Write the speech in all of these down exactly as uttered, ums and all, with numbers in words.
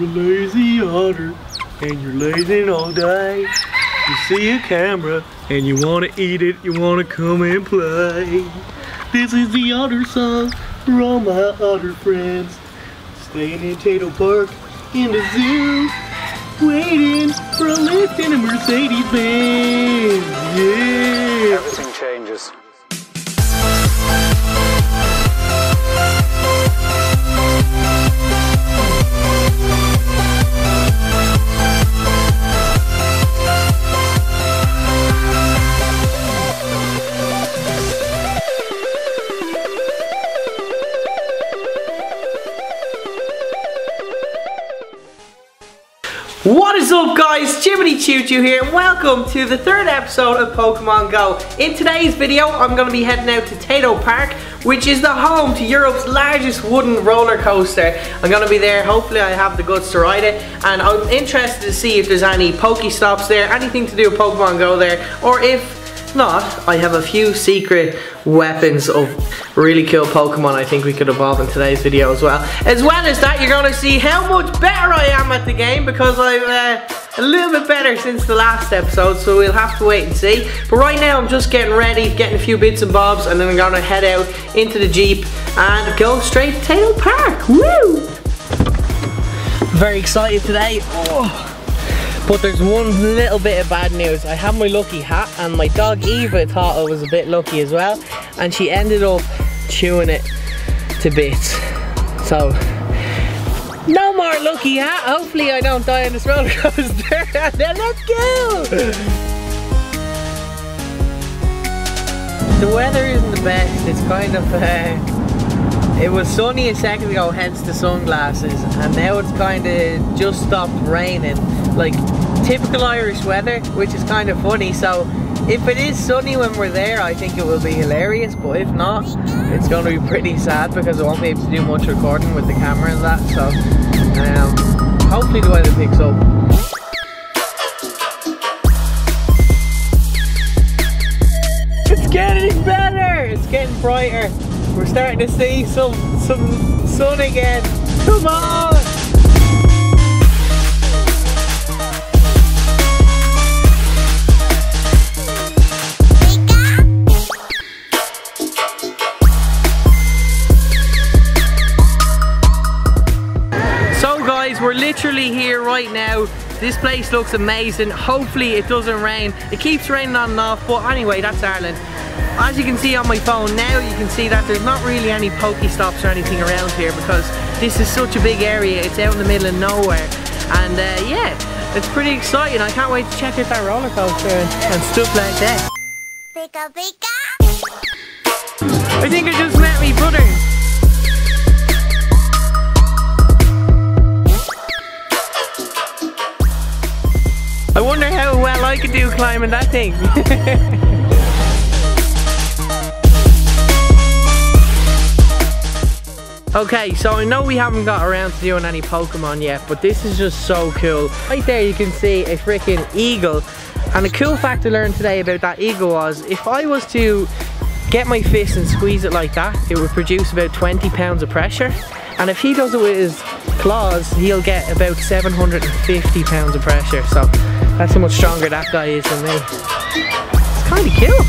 You're a lazy otter, and you're lazy all day. You see a camera, and you wanna eat it, you wanna come and play. This is the otter song for all my otter friends. Staying in Tayto Park, in the zoo, waiting for a lift in a Mercedes-Benz. Yeah! Everything changes. What is up, guys? Jiminy Choo Choo here. Welcome to the third episode of Pokemon Go. In today's video, I'm going to be heading out to Tayto Park, which is the home to Europe's largest wooden roller coaster. I'm going to be there. Hopefully, I have the guts to ride it. And I'm interested to see if there's any Pokestops there, anything to do with Pokemon Go there, or if not, I have a few secret weapons of really cool Pokemon I think we could evolve in today's video as well. As well as that, you're going to see how much better I am at the game because I'm uh, a little bit better since the last episode, so we'll have to wait and see. But right now I'm just getting ready, getting a few bits and bobs, and then I'm going to head out into the Jeep and go straight to Tayto Park. Woo! Very excited today. Oh. But there's one little bit of bad news. I had my lucky hat and my dog Eva thought I was a bit lucky as well, and she ended up chewing it to bits. So, no more lucky hat. Hopefully I don't die on this roller coaster. Then let's go! The weather isn't the best. It's kind of, uh, it was sunny a second ago, hence the sunglasses, and now it's kind of just stopped raining. Like typical Irish weather, which is kind of funny. So if it is sunny when we're there, I think it will be hilarious, but if not, it's going to be pretty sad because I won't be able to do much recording with the camera and that. So um, hopefully the weather picks up. It's getting better, it's getting brighter. We're starting to see some, some sun again. Come on! We're literally here right now. This place looks amazing. Hopefully it doesn't rain. It keeps raining on and off, but anyway, that's Ireland. As you can see on my phone now, you can see that there's not really any Pokestops or anything around here because this is such a big area. It's out in the middle of nowhere. And uh, yeah, it's pretty exciting. I can't wait to check out that roller coaster and stuff like that. Pika, pika. I think I just met me brother. I wonder how well I could do climbing that thing. Okay, so I know we haven't got around to doing any Pokemon yet, but this is just so cool. Right there you can see a freaking eagle. And a cool fact I learned today about that eagle was, if I was to get my fist and squeeze it like that, it would produce about twenty pounds of pressure. And if he does it with his claws, he'll get about seven hundred fifty pounds of pressure. So that's how much stronger that guy is than me. It's kind of cool.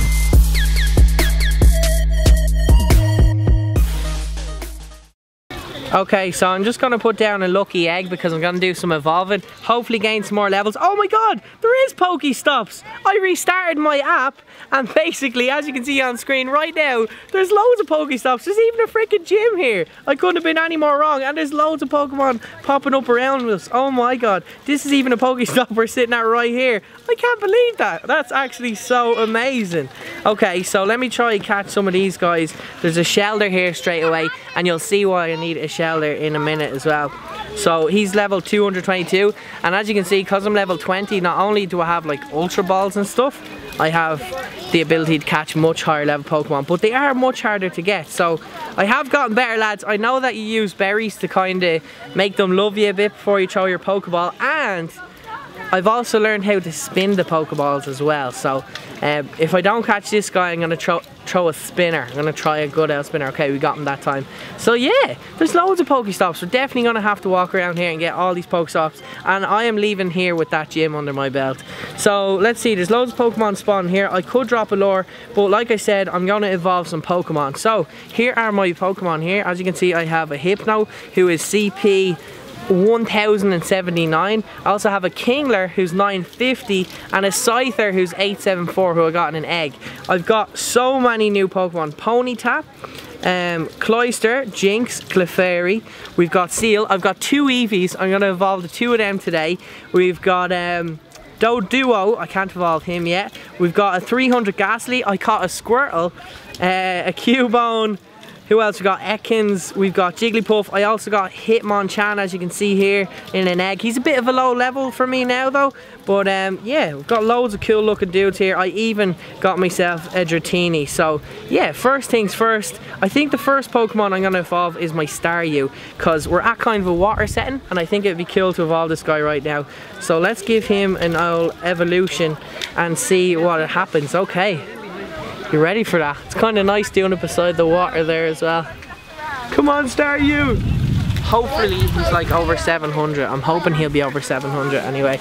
Okay, so I'm just going to put down a lucky egg because I'm going to do some evolving. Hopefully gain some more levels. Oh my god, there is Pokestops. I restarted my app and basically, as you can see on screen right now, there's loads of Pokestops. There's even a freaking gym here. I couldn't have been any more wrong. And there's loads of Pokemon popping up around us. Oh my god, this is even a Pokestop we're sitting at right here. I can't believe that. That's actually so amazing. Okay, so let me try and catch some of these guys. There's a Shellder here straight away and you'll see why I need a Shellder in a minute as well. So he's level two hundred twenty-two, and as you can see, because I'm level twenty, not only do I have like ultra balls and stuff, I have the ability to catch much higher level Pokemon, but they are much harder to get. So I have gotten better, lads. I know that you use berries to kind of make them love you a bit before you throw your Pokeball, and I've also learned how to spin the Pokeballs as well, so um, if I don't catch this guy, I'm going to throw, throw a spinner. I'm going to try a good out spinner. Okay, we got him that time. So yeah, there's loads of Pokestops. We're definitely going to have to walk around here and get all these Pokestops, and I am leaving here with that gym under my belt. So let's see, there's loads of Pokemon spawn here. I could drop a lure, but like I said, I'm going to evolve some Pokemon. So here are my Pokemon here. As you can see, I have a Hypno, who is C P one thousand seventy-nine. I also have a Kingler who's nine fifty and a Scyther who's eight seventy-four, who I got in an egg. I've got so many new Pokemon. Ponyta, um, Cloyster, Jinx, Clefairy. We've got Seal. I've got two Eevees. I'm going to evolve the two of them today. We've got um, Doduo. I can't evolve him yet. We've got a three hundred Ghastly. I caught a Squirtle, uh, a Cubone. Who else? We got Ekans, we've got Jigglypuff. I also got Hitmonchan, as you can see here, in an egg. He's a bit of a low level for me now though, but um, yeah, we've got loads of cool looking dudes here. I even got myself a Dratini. So yeah, first things first, I think the first Pokemon I'm going to evolve is my Staryu, because we're at kind of a water setting and I think it'd be cool to evolve this guy right now. So let's give him an old evolution and see what happens. Okay. You ready for that? It's kind of nice doing it beside the water there as well. Come on, Staryu! Hopefully he's like over seven hundred. I'm hoping he'll be over seven hundred anyway.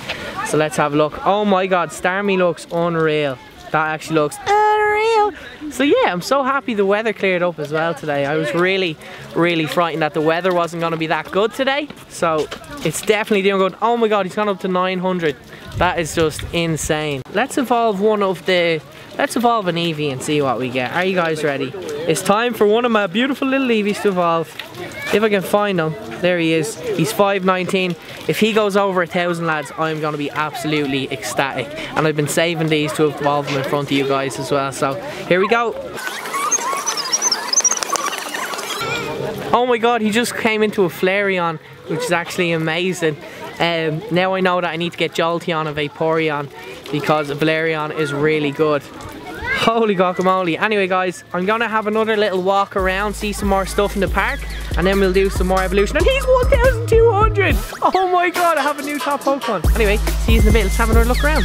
So let's have a look. Oh my god, Starmie looks unreal. That actually looks unreal. So yeah, I'm so happy the weather cleared up as well today. I was really, really frightened that the weather wasn't going to be that good today. So it's definitely doing good. Oh my god, he's gone up to nine hundred. That is just insane. Let's evolve one of the... Let's evolve an Eevee and see what we get. Are you guys ready? It's time for one of my beautiful little Eevees to evolve. If I can find him. There he is. He's five nineteen. If he goes over a thousand, lads, I'm going to be absolutely ecstatic. And I've been saving these to evolve them in front of you guys as well. So here we go. Oh my god, he just came into a Flareon, which is actually amazing. Um, now I know that I need to get Jolteon and Vaporeon, because Flareon is really good. Holy guacamole. Anyway guys, I'm going to have another little walk around, see some more stuff in the park, and then we'll do some more evolution. And he's one thousand two hundred! Oh my god, I have a new top Pokemon. Anyway, see you in a bit. Let's have another look around.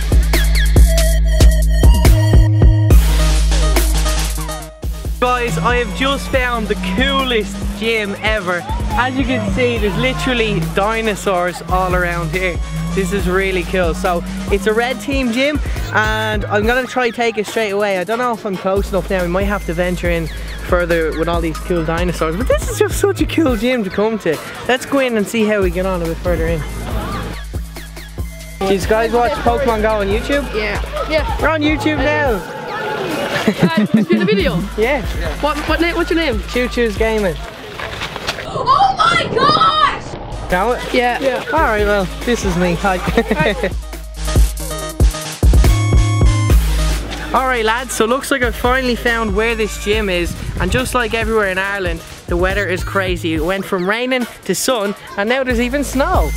Guys, I have just found the coolest gym ever. As you can see, there's literally dinosaurs all around here. This is really cool. So it's a red team gym, and I'm gonna try take it straight away. I don't know if I'm close enough now. We might have to venture in further with all these cool dinosaurs, but this is just such a cool gym to come to. Let's go in and see how we get on a bit further in. Do you guys watch Pokemon Go on YouTube? Yeah. Yeah. We're on YouTube now. Uh, the video? Yeah. yeah. What, what name, what's your name? Choo Choo's Gaming. Oh my gosh! Know it? Yeah. yeah. Alright, well, this is me. Hi. Alright lads, so looks like I've finally found where this gym is, and just like everywhere in Ireland, the weather is crazy. It went from raining to sun, and now there's even snow.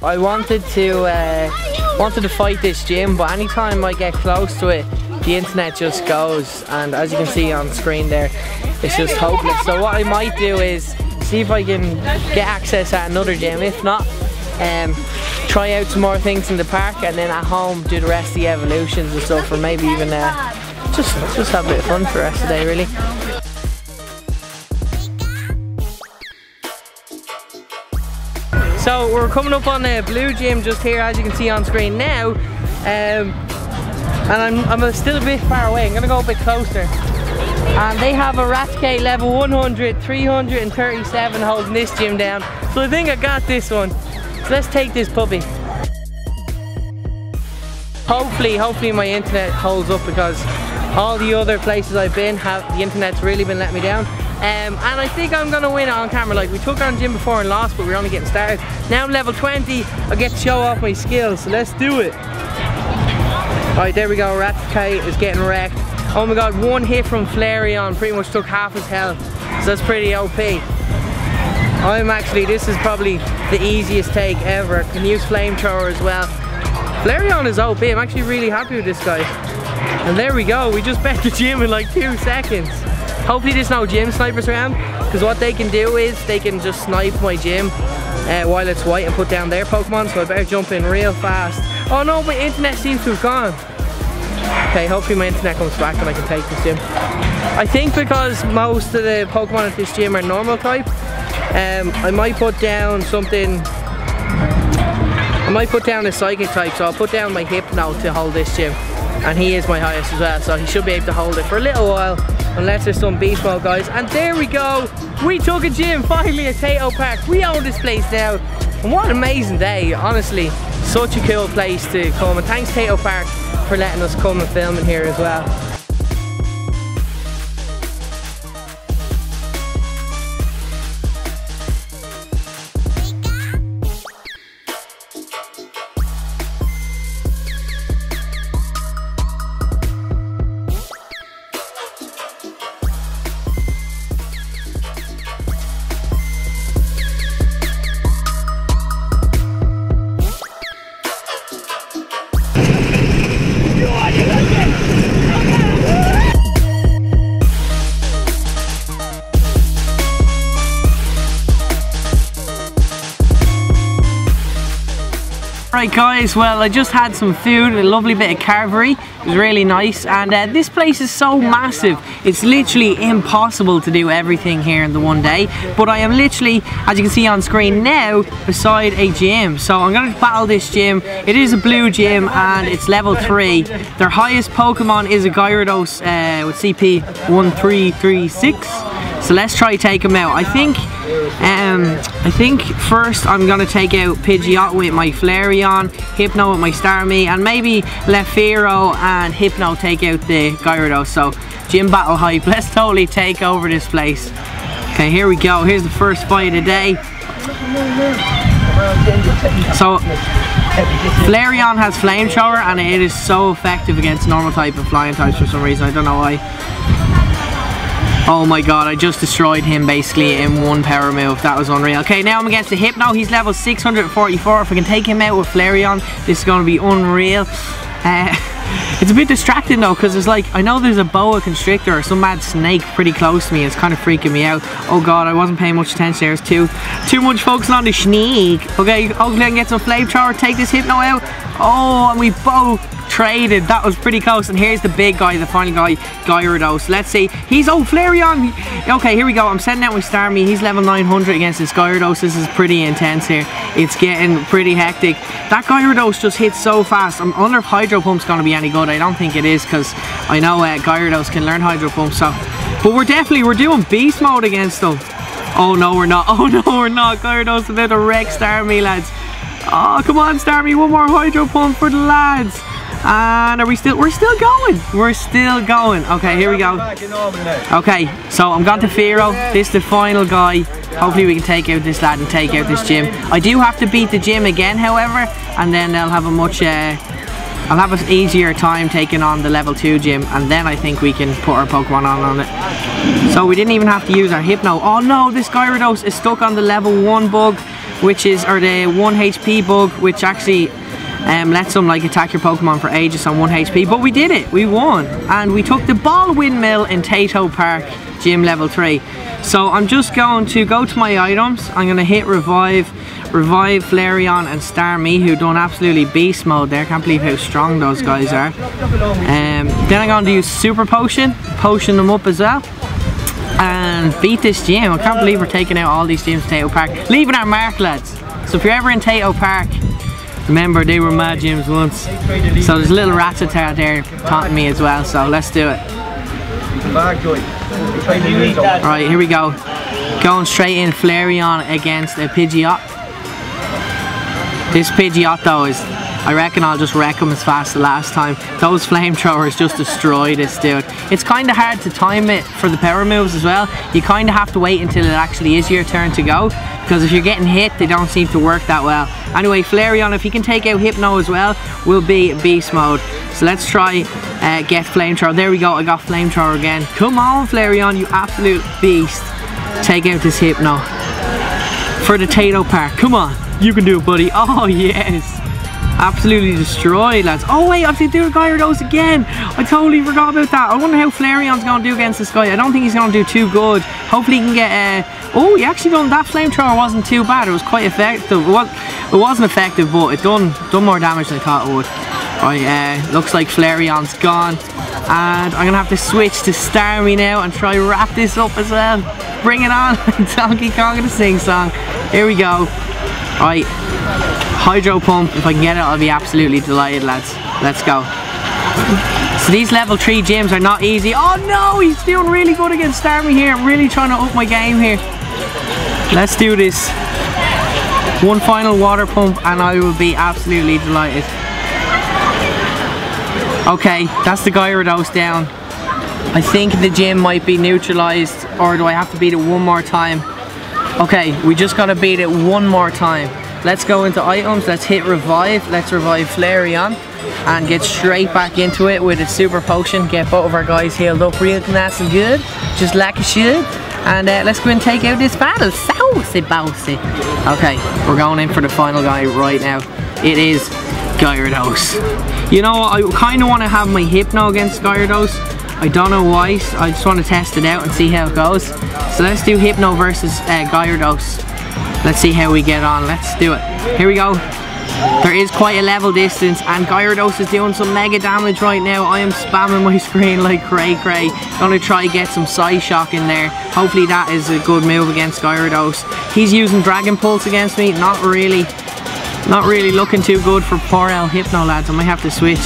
I wanted to uh, wanted to fight this gym, but anytime I get close to it, the internet just goes, and as you can see on screen there, it's just hopeless. So what I might do is see if I can get access at another gym. If not, um, try out some more things in the park, and then at home do the rest of the evolutions and stuff, or maybe even uh, just just have a bit of fun for the rest of the day, really. So we're coming up on the blue gym just here, as you can see on screen now, um, and I'm, I'm still a bit far away. I'm going to go a bit closer, and they have a Raticate level one hundred, three hundred thirty-seven holding this gym down, so I think I got this one. So let's take this puppy. Hopefully, hopefully my internet holds up, because all the other places I've been, have the internet's really been letting me down. Um, and I think I'm going to win it on camera. Like, we took on gym before and lost, but we we're only getting started. Now I'm level twenty, I get to show off my skills, so let's do it. Alright, there we go, Raticate is getting wrecked. Oh my god, one hit from Flareon pretty much took half his health, so that's pretty O P. I'm actually, this is probably the easiest take ever. Can use Flamethrower as well. Flareon is O P, I'm actually really happy with this guy. And there we go, we just bet the gym in like two seconds. Hopefully there's no gym snipers around, because what they can do is they can just snipe my gym uh, while it's white and put down their Pokemon, so I better jump in real fast. Oh no, my internet seems to have gone. Okay, hopefully my internet comes back and I can take this gym. I think because most of the Pokemon at this gym are normal type, um, I might put down something, I might put down a psychic type, so I'll put down my Hypno to hold this gym. And he is my highest as well, so he should be able to hold it for a little while, unless there's some beast mode, guys. And there we go, we took a gym finally at Tayto Park. We own this place now, and what an amazing day, honestly. Such a cool place to come, and thanks Tayto Park for letting us come and film in here as well. Alright guys, well I just had some food, a lovely bit of carvery, it was really nice, and uh, this place is so massive, it's literally impossible to do everything here in the one day, but I am literally, as you can see on screen now, beside a gym, so I'm going to battle this gym. It is a blue gym and it's level three, their highest Pokemon is a Gyarados uh, with C P one three three six, so let's try take him out. I think Um, I think first I'm going to take out Pidgeotto with my Flareon, Hypno with my Starmie, and maybe Lefiro and Hypno take out the Gyarados. So, gym battle hype. Let's totally take over this place. Okay, here we go. Here's the first fight of the day. So, Flareon has Flamethrower and it is so effective against normal type and flying types for some reason. I don't know why. Oh my god, I just destroyed him basically in one power move. That was unreal. Okay, now I'm against the Hypno. He's level six hundred forty-four. If I can take him out with Flareon, this is going to be unreal. Uh, it's a bit distracting though, because it's like, I know there's a boa constrictor or some mad snake pretty close to me. It's kind of freaking me out. Oh god, I wasn't paying much attention there. It's too, too much focusing on the sneak. Okay, hopefully I can get some Flamethrower, take this Hypno out. Oh, and we both traded. That was pretty close. And here's the big guy, the final guy, Gyarados. Let's see. He's oh Flareon. Okay, here we go. I'm sending out with Starmie. He's level nine hundred against this Gyarados. This is pretty intense here. It's getting pretty hectic. That Gyarados just hits so fast. I'm wondering if Hydro Pump's going to be any good. I don't think it is, because I know uh, Gyarados can learn Hydro Pump. So, but we're definitely we're doing beast mode against them. Oh no, we're not. Oh no, we're not. Gyarados about to wreck Starmie, lads. Oh come on, Starmie. One more Hydro Pump for the lads. And are we still, we're still going, we're still going. Okay, here we go. Okay, so I'm going to Firo, this is the final guy. Hopefully we can take out this lad and take out this gym. I do have to beat the gym again, however, and then I'll have a much, uh, I'll have an easier time taking on the level two gym, and then I think we can put our Pokemon on, on it. So we didn't even have to use our Hypno. Oh no, this Gyarados is stuck on the level one bug, which is, or the one H P bug, which actually, Um, let some like attack your Pokemon for ages on one H P, but we did it, we won, and we took the ball windmill in Tayto Park gym level three. So I'm just going to go to my items. I'm going to hit revive revive Flareon and Starmie, who done absolutely beast mode there. Can't believe how strong those guys are. Um, then I'm going to use super potion potion them up as well and beat this gym. I can't believe we're taking out all these gyms in Tayto Park, leaving our mark, lads. So if you're ever in Tayto Park, remember, they were my gyms once. So there's a little ratchet out there taunting me as well, so let's do it. Alright, here we go. Going straight in Flareon against a Pidgeotto. This Pidgeotto is, I reckon I'll just wreck him as fast as last time. Those flamethrowers just destroy this dude. It's kind of hard to time it for the power moves as well. You kind of have to wait until it actually is your turn to go, because if you're getting hit, they don't seem to work that well. Anyway, Flareon, if he can take out Hypno as well, will be beast mode. So let's try uh, get Flamethrower. There we go, I got Flamethrower again. Come on, Flareon, you absolute beast. Take out this Hypno for the Tayto Park. Come on, you can do it, buddy. Oh, yes. absolutely destroyed, lads. Oh wait, I have to do Gyarados again. I totally forgot about that. I wonder how Flareon's going to do against this guy. I don't think he's going to do too good. Hopefully he can get uh, oh, he actually done that. Flamethrower wasn't too bad. It was quite effective. It, was, it wasn't effective, but it done, done more damage than I thought it would. Right, uh, looks like Flareon's gone. And I'm going to have to switch to Starmie now and try to wrap this up as well. Bring it on. Donkey Kong and a sing song. Here we go. Right, Hydro Pump. If I can get it, I'll be absolutely delighted, lads. Let's go. So these level three gyms are not easy. Oh no, he's doing really good against Starmie here. I'm really trying to up my game here. Let's do this. One final water pump and I will be absolutely delighted. Okay, that's the Gyarados down. I think the gym might be neutralized, or do I have to beat it one more time? Okay, we just gotta beat it one more time. Let's go into items, let's hit revive, let's revive Flareon and get straight back into it with a super potion, get both of our guys healed up real nice and good, just like it should. And uh, let's go and take out this battle, saucy bousy. Okay, we're going in for the final guy right now. It is Gyarados. You know, I kind of want to have my Hypno against Gyarados. I don't know why, so I just want to test it out and see how it goes. So let's do Hypno versus uh, Gyarados. Let's see how we get on, let's do it. Here we go. There is quite a level distance and Gyarados is doing some mega damage right now. I am spamming my screen like cray cray. Gonna try to get some Psy Shock in there. Hopefully that is a good move against Gyarados. He's using Dragon Pulse against me, not really. Not really looking too good for poor El Hypno, lads. I might have to switch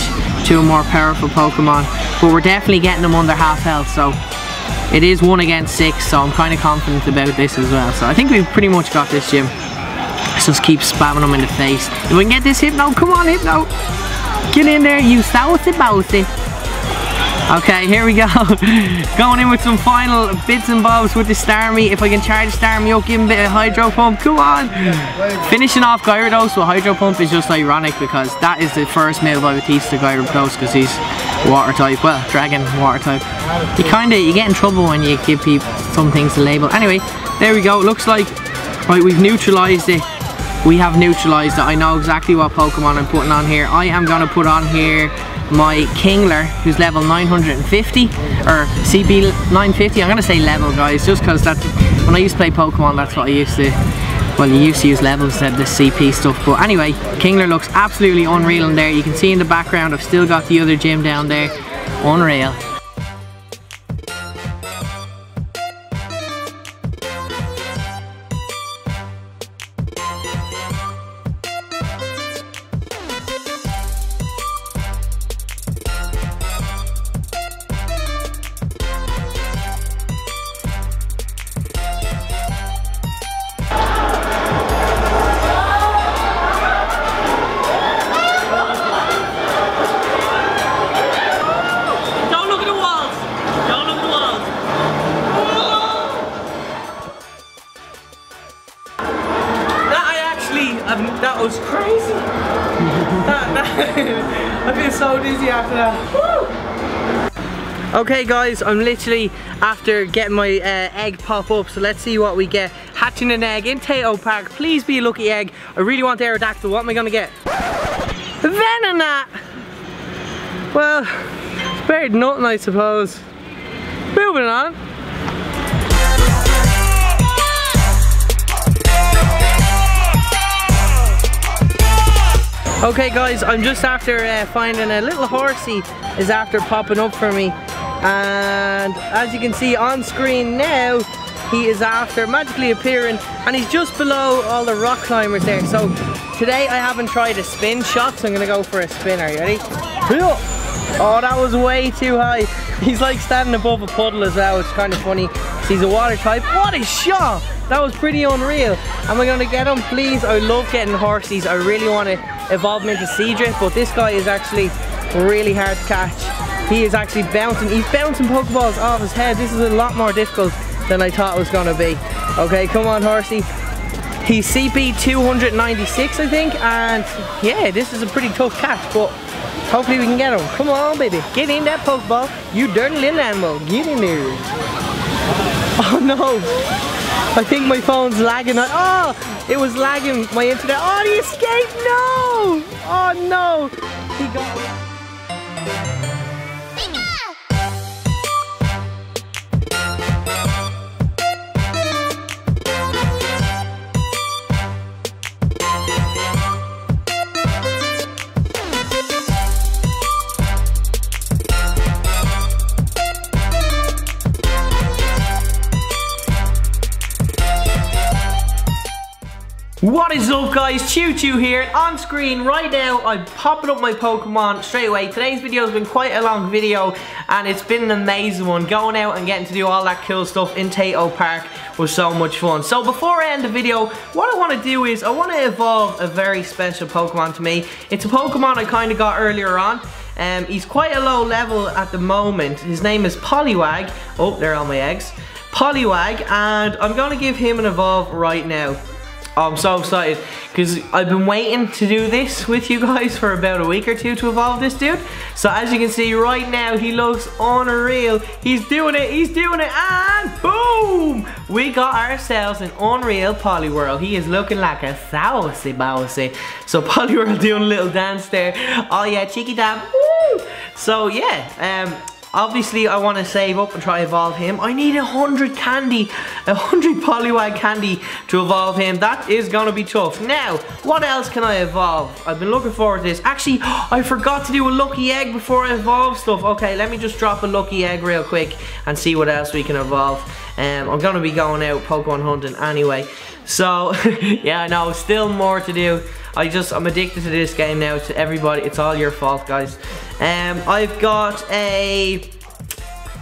to a more powerful Pokemon. But we're definitely getting them under half health, so it is one against six, so I'm kind of confident about this as well. So I think we've pretty much got this gym. Let's just keep spamming them in the face. If we can get this Hypno, come on Hypno! Get in there, you saucy bousy. Okay, here we go. Going in with some final bits and bobs with the Starmie. If I can charge Starmie up, give him a bit of Hydro Pump. Come on! Finishing off Gyarados with Hydro Pump is just ironic because that is the first move I would teach to Gyarados because he's water type. Well, dragon water type. You kind of, you get in trouble when you give people some things to label. Anyway, there we go. Looks like, right, we've neutralized it. We have neutralized it. I know exactly what Pokemon I'm putting on here. I am going to put on here my Kingler, who's level nine hundred fifty, or C B nine fifty. I'm gonna say level, guys, just because that's when I used to play Pokemon, that's what I used to, well, you used to use levels instead of the C P stuff. But anyway, Kingler looks absolutely unreal in there. You can see in the background I've still got the other gym down there. Unreal. That was crazy. that, that, I feel so dizzy after that. Woo! Okay guys, I'm literally after getting my uh, egg pop up, so let's see what we get. Hatching an egg in Tayto Park. Please be a lucky egg. I really want the Aerodactyl. What am I gonna get? Venonat! Well, it's better than nothing, I suppose. Moving on. Okay guys, I'm just after uh, finding a little horsey is after popping up for me, and as you can see on screen now, he is after magically appearing and he's just below all the rock climbers there. So today I haven't tried a spin shot, so I'm gonna go for a spin. Are you ready? Oh, that was way too high. He's like standing above a puddle as well, which is kind of funny. He's a water type. What a shot! That was pretty unreal. Am I gonna get him? Please, I love getting horsies. I really want to evolve him into Seadrift, but this guy is actually really hard to catch. He is actually bouncing. He's bouncing Pokeballs off his head. This is a lot more difficult than I thought it was gonna be. Okay, come on, horsey. He's C P two hundred ninety-six, I think, and yeah, this is a pretty tough catch, but hopefully we can get him. Come on, baby. Get in that Pokeball. You dirty little animal. Get in there. Oh no. I think my phone's lagging. Oh, it was lagging my internet. Oh, he escaped! No! Oh no! He got me. What is up, guys? Choo Choo here. On screen right now, I'm popping up my Pokemon straight away. Today's video has been quite a long video, and it's been an amazing one. Going out and getting to do all that cool stuff in Tayto Park was so much fun. So before I end the video, what I want to do is I want to evolve a very special Pokemon to me. It's a Pokemon I kind of got earlier on. Um, he's quite a low level at the moment. His name is Poliwag. Oh, there are all my eggs. Poliwag, and I'm going to give him an evolve right now. Oh, I'm so excited because I've been waiting to do this with you guys for about a week or two to evolve this dude. So as you can see right now, he looks unreal. He's doing it, he's doing it, and boom! We got ourselves an unreal Poliwhirl. He is looking like a saucy bousy. So Poliwhirl doing a little dance there. Oh yeah, cheeky dab. Woo! So yeah, um... obviously, I want to save up and try to evolve him. I need one hundred candy, one hundred Poliwag candy to evolve him. That is going to be tough. Now, what else can I evolve? I've been looking forward to this. Actually, I forgot to do a lucky egg before I evolve stuff. Okay, let me just drop a lucky egg real quick and see what else we can evolve. Um, I'm going to be going out Pokemon hunting anyway. So, yeah, I know, still more to do. I just, I'm addicted to this game now. To everybody, it's all your fault, guys. Um, I've got a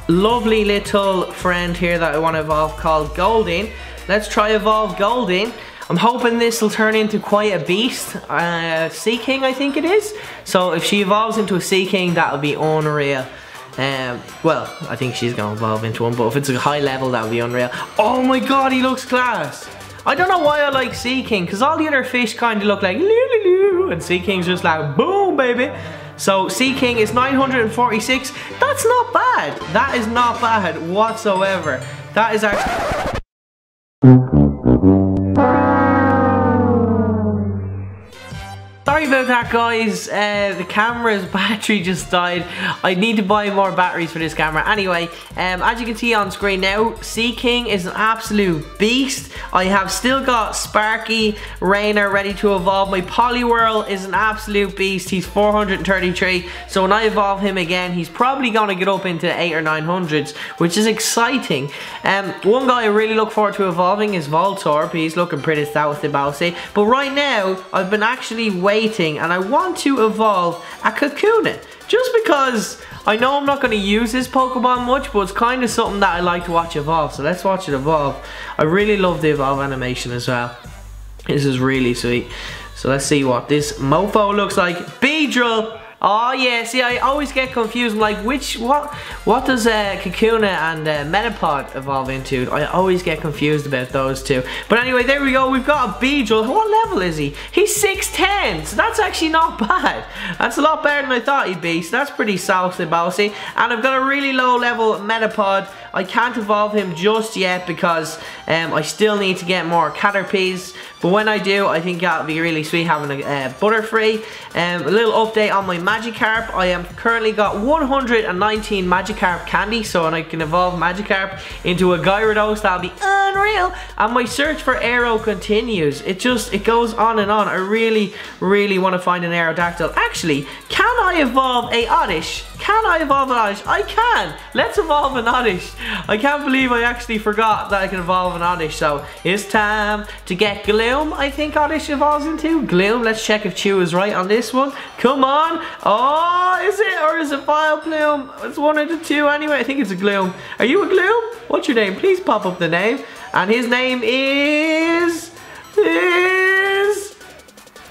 lovely little friend here that I want to evolve called Goldeen. Let's try evolve Goldeen. I'm hoping this will turn into quite a beast. Uh, Seaking, I think it is. So if she evolves into a Seaking, that'll be unreal. Um, well, I think she's gonna evolve into one, but if it's a high level, that'll be unreal. Oh my god, he looks class. I don't know why I like Seaking, because all the other fish kind of look like loo-loo-loo, and Seaking's just like boom, baby. So Seaking is nine hundred forty-six. That's not bad. That is not bad whatsoever. That is our. Sorry about that, guys, uh, the camera's battery just died. I need to buy more batteries for this camera. Anyway, um, as you can see on screen now, Seaking is an absolute beast. I have still got Sparky, Rainer ready to evolve. My Poliwhirl is an absolute beast. He's four hundred thirty-three, so when I evolve him again, he's probably going to get up into eight or nine hundreds, which is exciting. Um, one guy I really look forward to evolving is Voltorb. He's looking pretty south about say. But right now, I've been actually waiting and I want to evolve a Kakuna, just because I know I'm not going to use this Pokemon much, but it's kind of something that I like to watch evolve, so let's watch it evolve. I really love the evolve animation as well. This is really sweet. So let's see what this mofo looks like. Beedrill! Oh yeah, see, I always get confused. I'm like, which, what, what does uh, Kakuna and uh, Metapod evolve into? I always get confused about those two. But anyway, there we go. We've got a Beedrill. What level is he? He's six ten, so that's actually not bad. That's a lot better than I thought he'd be, so that's pretty saucy bousy. And I've got a really low level Metapod. I can't evolve him just yet because um, I still need to get more Caterpies. But when I do, I think that'll be really sweet having a uh, Butterfree. Um, a little update on my Magikarp. I am currently got one hundred nineteen Magikarp candy, so and I can evolve Magikarp into a Gyarados. That'll be unreal. And my search for Aero continues. It just, it goes on and on. I really, really want to find an Aerodactyl. Actually, can I evolve a Oddish? Can I evolve an Oddish? I can. Let's evolve an Oddish. I can't believe I actually forgot that I can evolve an Oddish. So it's time to get Gloom. I think Oddish evolves into Gloom. Let's check if Chew is right on this one. Come on. Oh, is it or is it Vileplume? It's one of the two anyway. I think it's a Gloom. Are you a Gloom? What's your name? Please pop up the name. And his name is is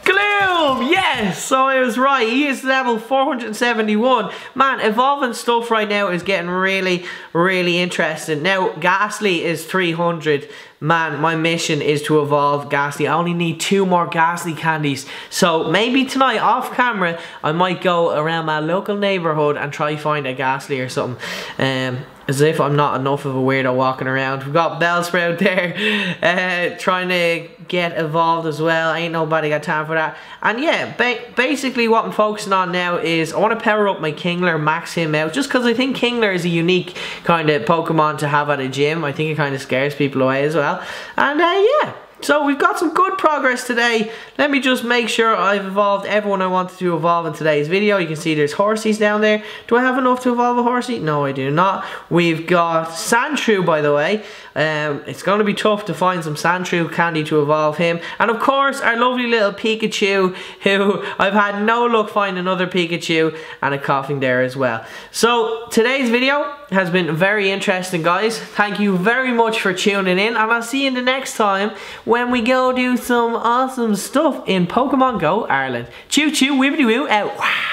Gloom. Yes, so I was right. He is level four hundred seventy-one. Man, evolving stuff right now is getting really, really interesting. Now, Ghastly is three hundred. Man, my mission is to evolve Ghastly. I only need two more Ghastly candies. So maybe tonight, off camera, I might go around my local neighborhood and try find a Ghastly or something. Um, as if I'm not enough of a weirdo walking around. We've got Bellsprout there, uh, trying to get evolved as well. Ain't nobody got time for that. And yeah, ba basically what I'm focusing on now is I want to power up my Kingler, max him out, just because I think Kingler is a unique kind of Pokemon to have at a gym. I think it kind of scares people away as well. And uh, yeah. So we've got some good progress today. Let me just make sure I've evolved everyone I wanted to evolve in today's video. You can see there's Horsies down there. Do I have enough to evolve a Horsey? No, I do not. We've got Sandshrew, by the way. Um, it's going to be tough to find some Sandshrew candy to evolve him. And of course, our lovely little Pikachu, who I've had no luck finding another Pikachu, and a coughing there as well. So today's video has been very interesting, guys. Thank you very much for tuning in, and I'll see you in the next time when we go do some awesome stuff in Pokemon Go Ireland. Choo choo, wibbity woo, out.